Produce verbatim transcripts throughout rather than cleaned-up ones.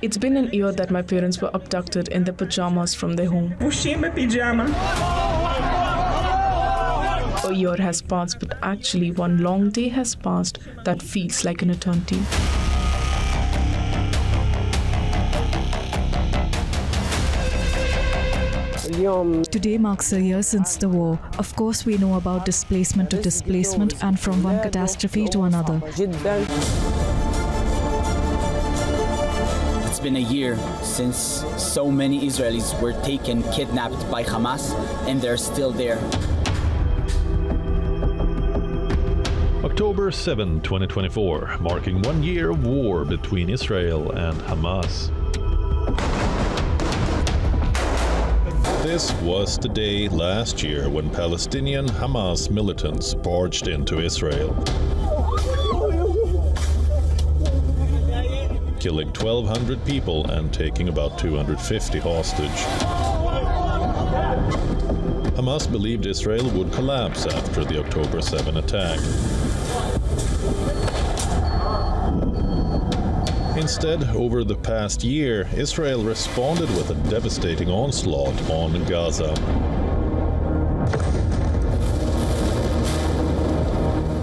It's been an year that my parents were abducted in their pajamas from their home. A year has passed, but actually one long day has passed that feels like an eternity. Today marks a year since the war. Of course, we know about displacement to displacement and from one catastrophe to another. It's been a year since so many Israelis were taken, kidnapped by Hamas, and they're still there. October seventh, twenty twenty-four, marking one year of war between Israel and Hamas. This was the day last year when Palestinian Hamas militants barged into Israel, killing twelve hundred people and taking about two hundred fifty hostage. Hamas believed Israel would collapse after the October seventh attack. Instead, over the past year, Israel responded with a devastating onslaught on Gaza,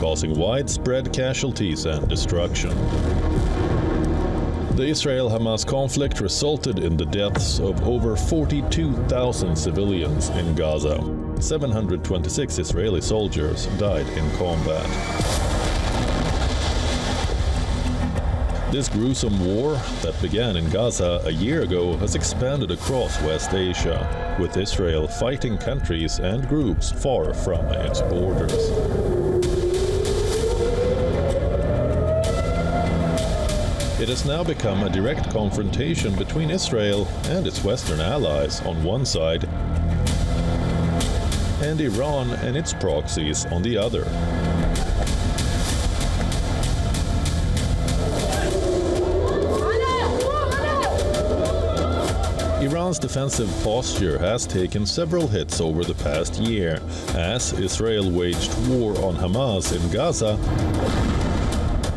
causing widespread casualties and destruction. The Israel-Hamas conflict resulted in the deaths of over forty-two thousand civilians in Gaza. seven hundred twenty-six Israeli soldiers died in combat. This gruesome war that began in Gaza a year ago has expanded across West Asia, with Israel fighting countries and groups far from its borders. It has now become a direct confrontation between Israel and its Western allies on one side, and Iran and its proxies on the other. Iran's defensive posture has taken several hits over the past year, as Israel waged war on Hamas in Gaza,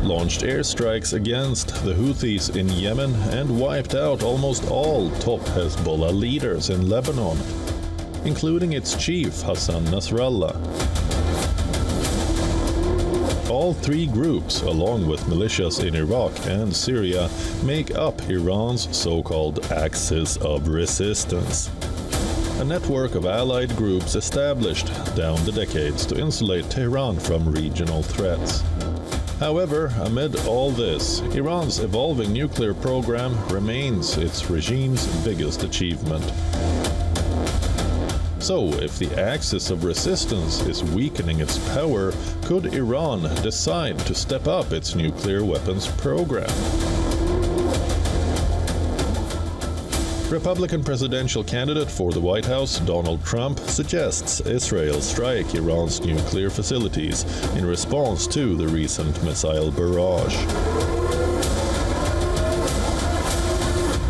launched airstrikes against the Houthis in Yemen, and wiped out almost all top Hezbollah leaders in Lebanon, including its chief Hassan Nasrallah. All three groups, along with militias in Iraq and Syria, make up Iran's so-called Axis of Resistance, a network of allied groups established down the decades to insulate Tehran from regional threats. However, amid all this, Iran's evolving nuclear program remains its regime's biggest achievement. So, if the Axis of Resistance is weakening its power, could Iran decide to step up its nuclear weapons program? Republican presidential candidate for the White House, Donald Trump, suggests Israel strike Iran's nuclear facilities in response to the recent missile barrage.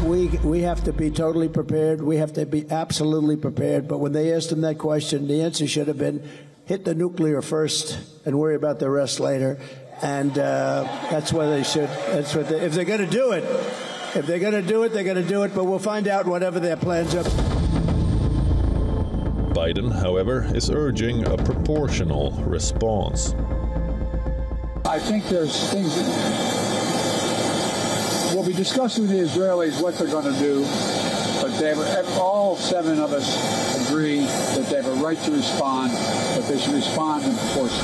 We, we have to be totally prepared. We have to be absolutely prepared. But when they asked him that question, the answer should have been, hit the nuclear first and worry about the rest later. And uh, that's what they should. That's what they, if they're going to do it, if they're going to do it, they're going to do it. But we'll find out whatever their plans are. Biden, however, is urging a proportional response. I think there's things that we'll be discussing with the Israelis what they're going to do, but they have, all seven of us agree that they have a right to respond, but they should respond in force.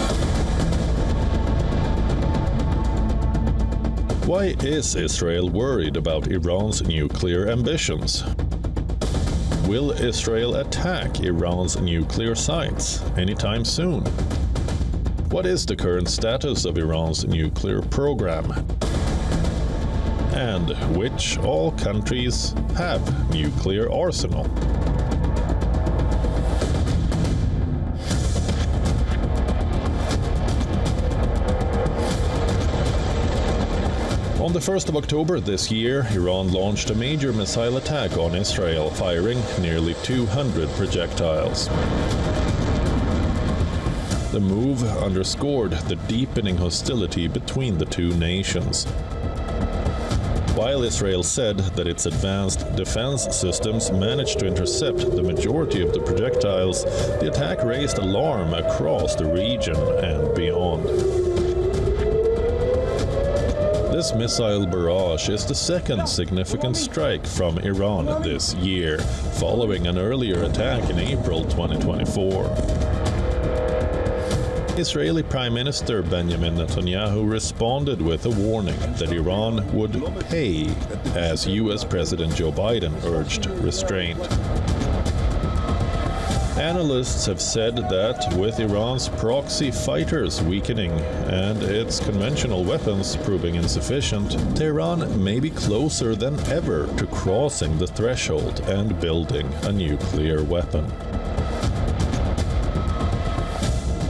Why is Israel worried about Iran's nuclear ambitions? Will Israel attack Iran's nuclear sites anytime soon? What is the current status of Iran's nuclear program? And which all countries have nuclear arsenal? On the first of October this year, Iran launched a major missile attack on Israel, firing nearly two hundred projectiles. The move underscored the deepening hostility between the two nations. While Israel said that its advanced defense systems managed to intercept the majority of the projectiles, the attack raised alarm across the region and beyond. This missile barrage is the second significant strike from Iran this year, following an earlier attack in April twenty twenty-four. Israeli Prime Minister Benjamin Netanyahu responded with a warning that Iran would pay, as U S President Joe Biden urged restraint. Analysts have said that with Iran's proxy fighters weakening and its conventional weapons proving insufficient, Tehran may be closer than ever to crossing the threshold and building a nuclear weapon.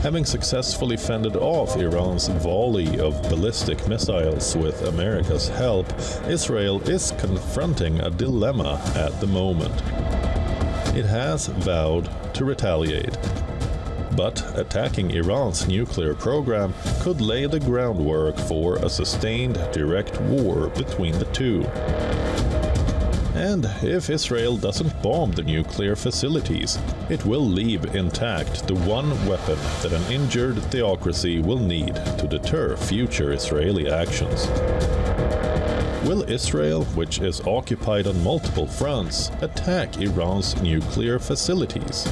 Having successfully fended off Iran's volley of ballistic missiles with America's help, Israel is confronting a dilemma at the moment. It has vowed to retaliate, but attacking Iran's nuclear program could lay the groundwork for a sustained direct war between the two. And if Israel doesn't bomb the nuclear facilities, it will leave intact the one weapon that an injured theocracy will need to deter future Israeli actions. Will Israel, which is occupied on multiple fronts, attack Iran's nuclear facilities?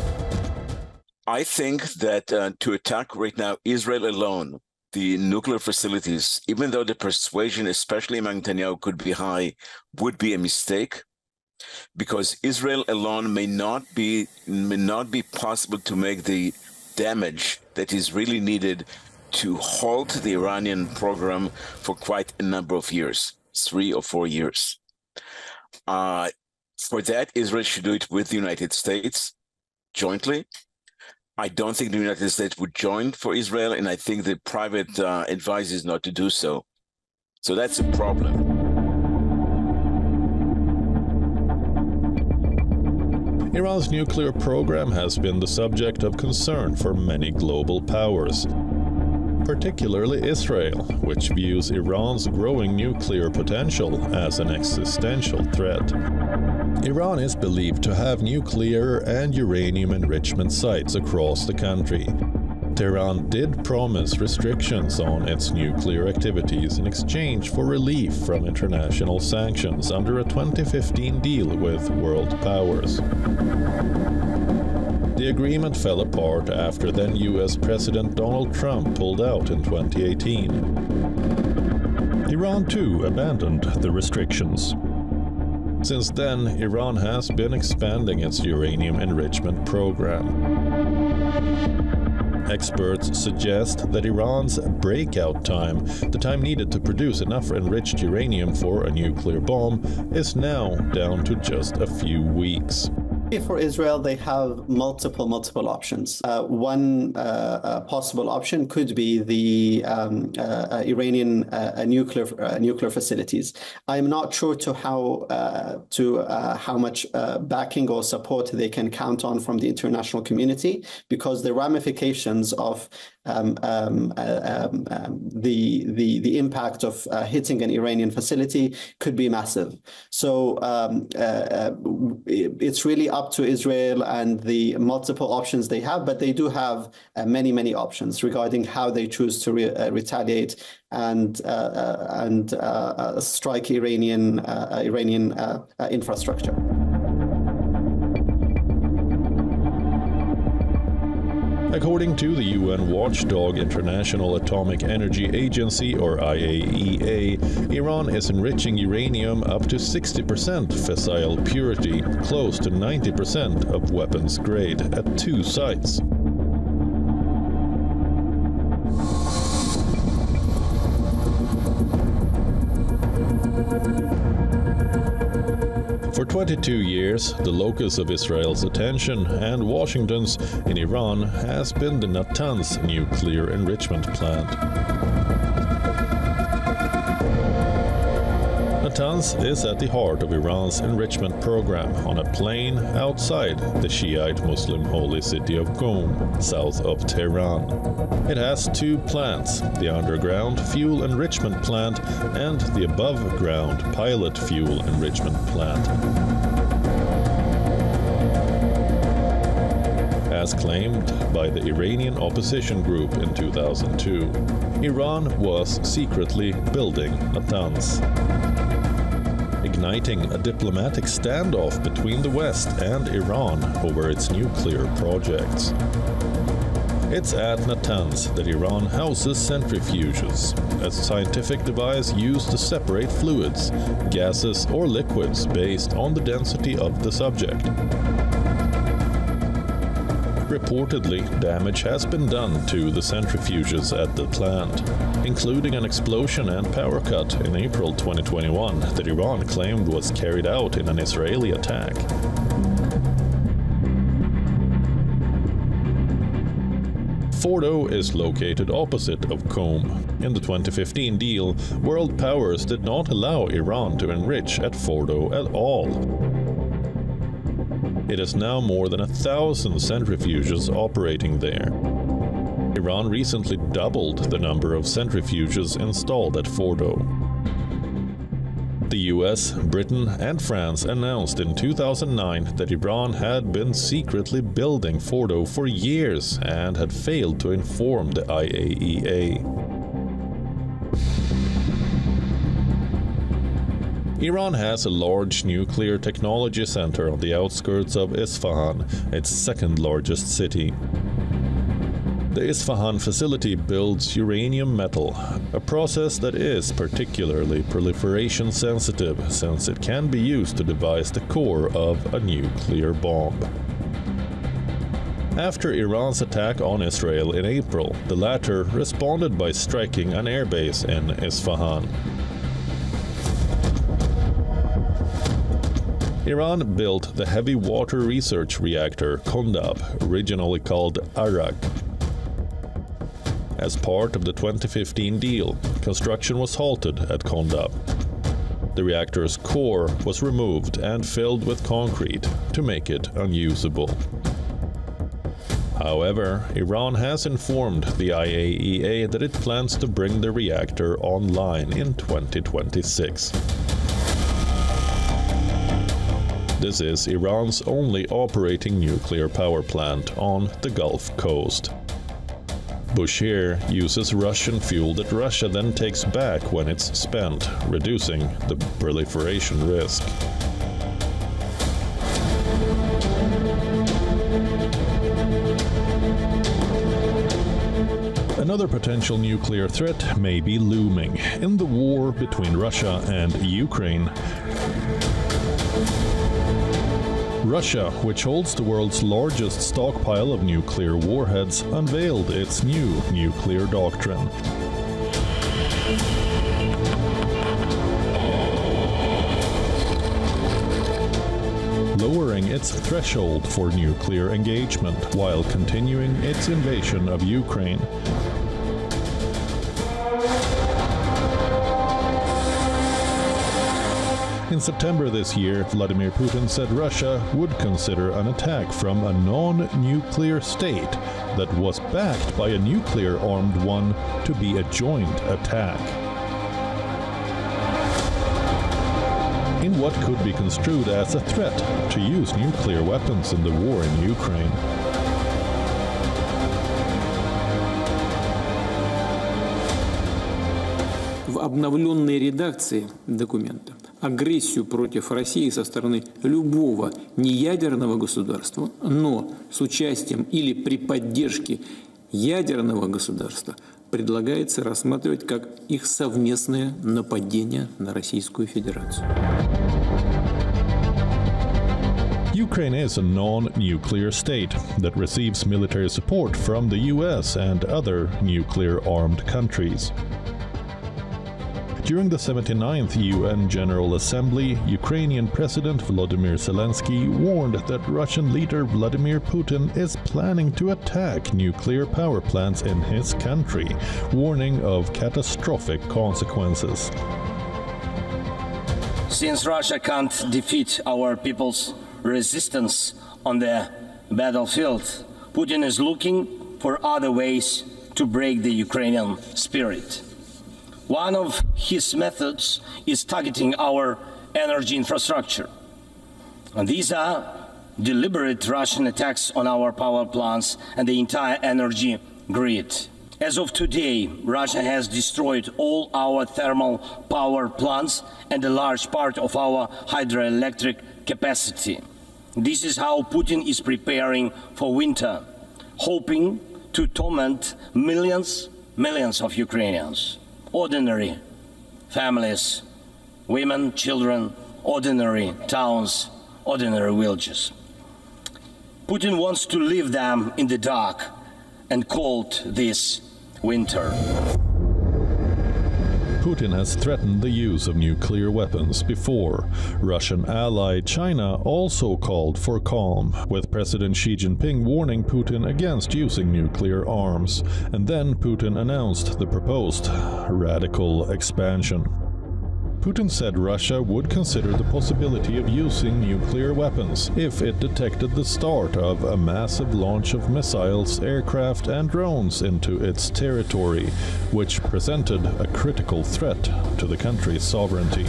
I think that uh, to attack right now Israel alone, the nuclear facilities, even though the persuasion, especially among Netanyahu, could be high, would be a mistake. Because Israel alone may not be may not be possible to make the damage that is really needed to halt the Iranian program for quite a number of years, three or four years. Uh, for that, Israel should do it with the United States jointly. I don't think the United States would join for Israel, and I think the private uh, advice is not to do so. So that's a problem. Iran's nuclear program has been the subject of concern for many global powers, particularly Israel, which views Iran's growing nuclear potential as an existential threat. Iran is believed to have nuclear and uranium enrichment sites across the country. Tehran did promise restrictions on its nuclear activities in exchange for relief from international sanctions under a twenty fifteen deal with world powers. The agreement fell apart after then U S President Donald Trump pulled out in twenty eighteen. Iran too abandoned the restrictions. Since then, Iran has been expanding its uranium enrichment program. Experts suggest that Iran's breakout time, the time needed to produce enough enriched uranium for a nuclear bomb, is now down to just a few weeks. For Israel, they have multiple, multiple options. Uh, one uh, uh, possible option could be the um, uh, Iranian uh, nuclear uh, nuclear facilities. I'm not sure to how uh, to uh, how much uh, backing or support they can count on from the international community, because the ramifications of Um, um, uh, um, um, the the the impact of uh, hitting an Iranian facility could be massive. So um, uh, uh, it's really up to Israel and the multiple options they have, but they do have uh, many many options regarding how they choose to re uh, retaliate and uh, uh, and uh, uh, strike Iranian uh, Iranian uh, uh, infrastructure. According to the U N watchdog International Atomic Energy Agency, or I A E A, Iran is enriching uranium up to sixty percent fissile purity, close to ninety percent of weapons grade, at two sites. For twenty-two years, the locus of Israel's attention and Washington's in Iran has been the Natanz nuclear enrichment plant. Natanz is at the heart of Iran's enrichment program on a plain outside the Shiite Muslim holy city of Qom, south of Tehran. It has two plants, the underground fuel enrichment plant and the above-ground pilot fuel enrichment plant. As claimed by the Iranian opposition group in two thousand two, Iran was secretly building Natanz, igniting a diplomatic standoff between the West and Iran over its nuclear projects. It's at Natanz that Iran houses centrifuges, a scientific device used to separate fluids, gases or liquids based on the density of the subject. Reportedly, damage has been done to the centrifuges at the plant, including an explosion and power cut in April twenty twenty-one that Iran claimed was carried out in an Israeli attack. Fordow is located opposite of Qom. In the twenty fifteen deal, world powers did not allow Iran to enrich at Fordow at all. It is now more than a thousand centrifuges operating there. Iran recently doubled the number of centrifuges installed at Fordow. The U S, Britain and France announced in two thousand nine that Iran had been secretly building Fordow for years and had failed to inform the I A E A. Iran has a large nuclear technology center on the outskirts of Isfahan, its second largest city. The Isfahan facility builds uranium metal, a process that is particularly proliferation sensitive since it can be used to devise the core of a nuclear bomb. After Iran's attack on Israel in April, the latter responded by striking an airbase in Isfahan. Iran built the heavy water research reactor Khondab, originally called Arak. As part of the twenty fifteen deal, construction was halted at Khondab. The reactor's core was removed and filled with concrete to make it unusable. However, Iran has informed the I A E A that it plans to bring the reactor online in twenty twenty-six. This is Iran's only operating nuclear power plant on the Gulf Coast. Bushehr uses Russian fuel that Russia then takes back when it's spent, reducing the proliferation risk. Another potential nuclear threat may be looming in the war between Russia and Ukraine. Russia, which holds the world's largest stockpile of nuclear warheads, unveiled its new nuclear doctrine. Lowering its threshold for nuclear engagement while continuing its invasion of Ukraine. In September this year, Vladimir Putin said Russia would consider an attack from a non-nuclear state that was backed by a nuclear-armed one to be a joint attack. In what could be construed as a threat to use nuclear weapons in the war in Ukraine. В обновленной редакции документа агрессию против России со стороны любого неядерного государства, но с участием или при поддержке ядерного государства предлагается рассматривать как их совместное нападение на Российскую Федерацию. Ukraine is a non-nuclear state that receives military support from the U S and other nuclear-armed countries. During the seventy-ninth U N General Assembly, Ukrainian President Vladimir Zelensky warned that Russian leader Vladimir Putin is planning to attack nuclear power plants in his country, warning of catastrophic consequences. Since Russia can't defeat our people's resistance on the battlefield, Putin is looking for other ways to break the Ukrainian spirit. One of his methods is targeting our energy infrastructure. And these are deliberate Russian attacks on our power plants and the entire energy grid. As of today, Russia has destroyed all our thermal power plants and a large part of our hydroelectric capacity. This is how Putin is preparing for winter, hoping to torment millions, millions of Ukrainians, ordinary families, women, children, ordinary towns, ordinary villages. Putin wants to leave them in the dark and cold this winter. Putin has threatened the use of nuclear weapons before. Russian ally China also called for calm, with President Xi Jinping warning Putin against using nuclear arms. And then Putin announced the proposed radical expansion. Putin said Russia would consider the possibility of using nuclear weapons if it detected the start of a massive launch of missiles, aircraft and drones into its territory, which presented a critical threat to the country's sovereignty.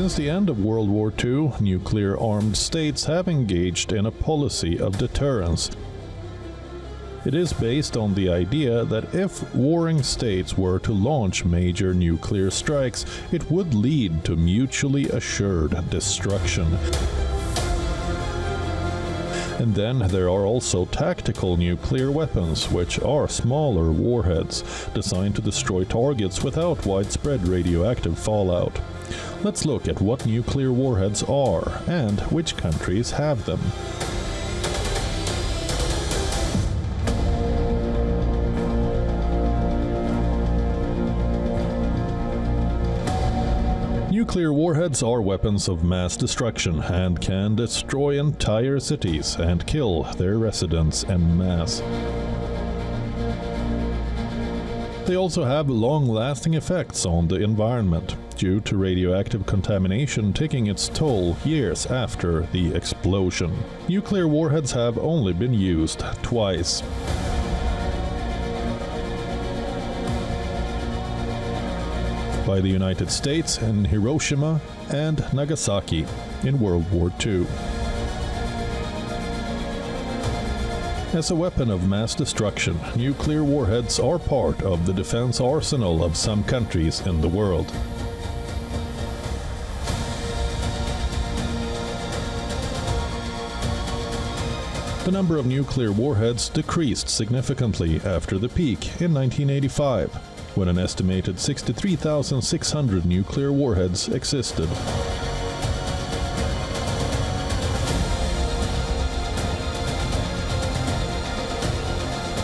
Since the end of World War Two, nuclear-armed states have engaged in a policy of deterrence. It is based on the idea that if warring states were to launch major nuclear strikes, it would lead to mutually assured destruction. And then there are also tactical nuclear weapons, which are smaller warheads, designed to destroy targets without widespread radioactive fallout. Let's look at what nuclear warheads are and which countries have them. Nuclear warheads are weapons of mass destruction and can destroy entire cities and kill their residents en masse. They also have long-lasting effects on the environment, due to radioactive contamination taking its toll years after the explosion. Nuclear warheads have only been used twice. By the United States in Hiroshima and Nagasaki in World War Two. As a weapon of mass destruction, nuclear warheads are part of the defense arsenal of some countries in the world. The number of nuclear warheads decreased significantly after the peak in nineteen eighty-five, when an estimated sixty-three thousand six hundred nuclear warheads existed.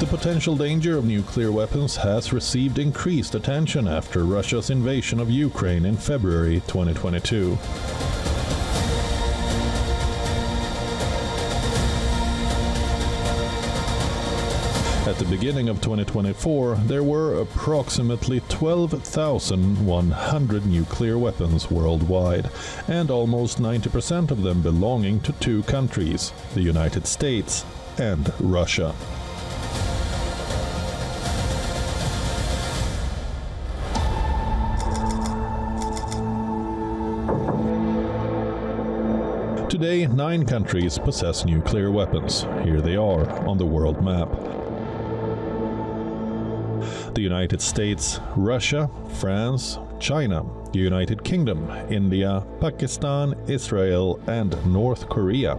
The potential danger of nuclear weapons has received increased attention after Russia's invasion of Ukraine in February twenty twenty-two. At the beginning of twenty twenty-four, there were approximately twelve thousand one hundred nuclear weapons worldwide, and almost ninety percent of them belonging to two countries, the United States and Russia. Today, nine countries possess nuclear weapons. Here they are on the world map. The United States, Russia, France, China, the United Kingdom, India, Pakistan, Israel, and North Korea.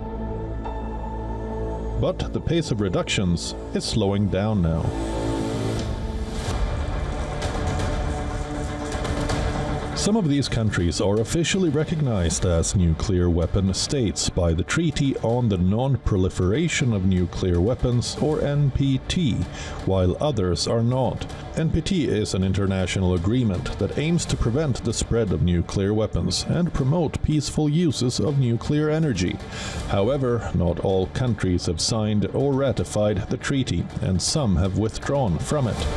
But the pace of reductions is slowing down now. Some of these countries are officially recognized as nuclear weapon states by the Treaty on the Non-Proliferation of Nuclear Weapons, or N P T, while others are not. N P T is an international agreement that aims to prevent the spread of nuclear weapons and promote peaceful uses of nuclear energy. However, not all countries have signed or ratified the treaty, and some have withdrawn from it.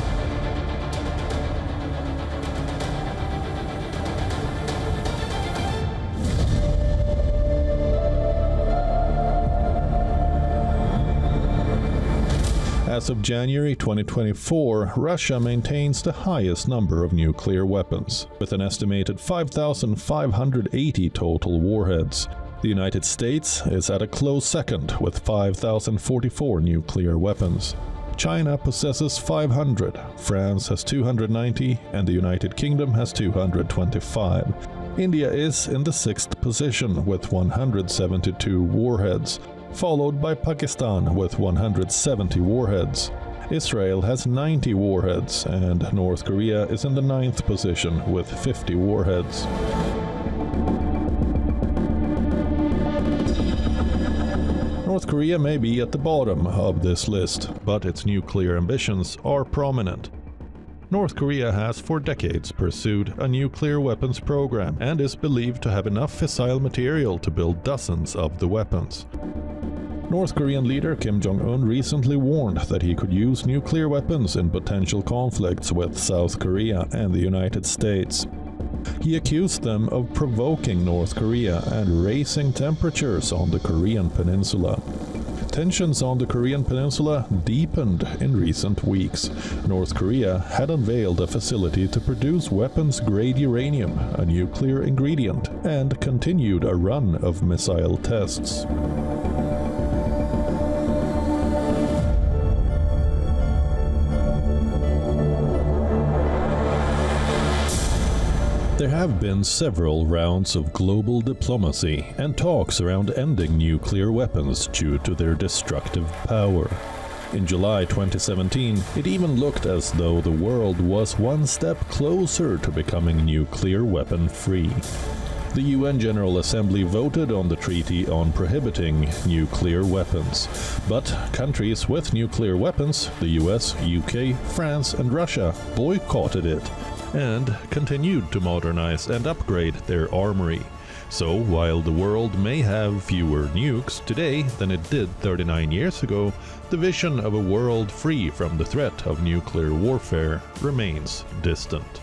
As of January twenty twenty-four, Russia maintains the highest number of nuclear weapons, with an estimated five thousand five hundred eighty total warheads. The United States is at a close second with five thousand forty-four nuclear weapons. China possesses five hundred, France has two hundred ninety, and the United Kingdom has two hundred twenty-five. India is in the sixth position with one hundred seventy-two warheads, followed by Pakistan with one hundred seventy warheads. Israel has ninety warheads, and North Korea is in the ninth position with fifty warheads. North Korea may be at the bottom of this list, but its nuclear ambitions are prominent. North Korea has for decades pursued a nuclear weapons program and is believed to have enough fissile material to build dozens of the weapons. North Korean leader Kim Jong-un recently warned that he could use nuclear weapons in potential conflicts with South Korea and the United States. He accused them of provoking North Korea and raising temperatures on the Korean peninsula. Tensions on the Korean peninsula deepened in recent weeks. North Korea had unveiled a facility to produce weapons-grade uranium, a nuclear ingredient, and continued a run of missile tests. There have been several rounds of global diplomacy and talks around ending nuclear weapons due to their destructive power. In July twenty seventeen, it even looked as though the world was one step closer to becoming nuclear weapon-free. The U N General Assembly voted on the treaty on prohibiting nuclear weapons, but countries with nuclear weapons, the U S, U K, France and Russia, boycotted it and continued to modernize and upgrade their armory. So, while the world may have fewer nukes today than it did thirty-nine years ago, the vision of a world free from the threat of nuclear warfare remains distant.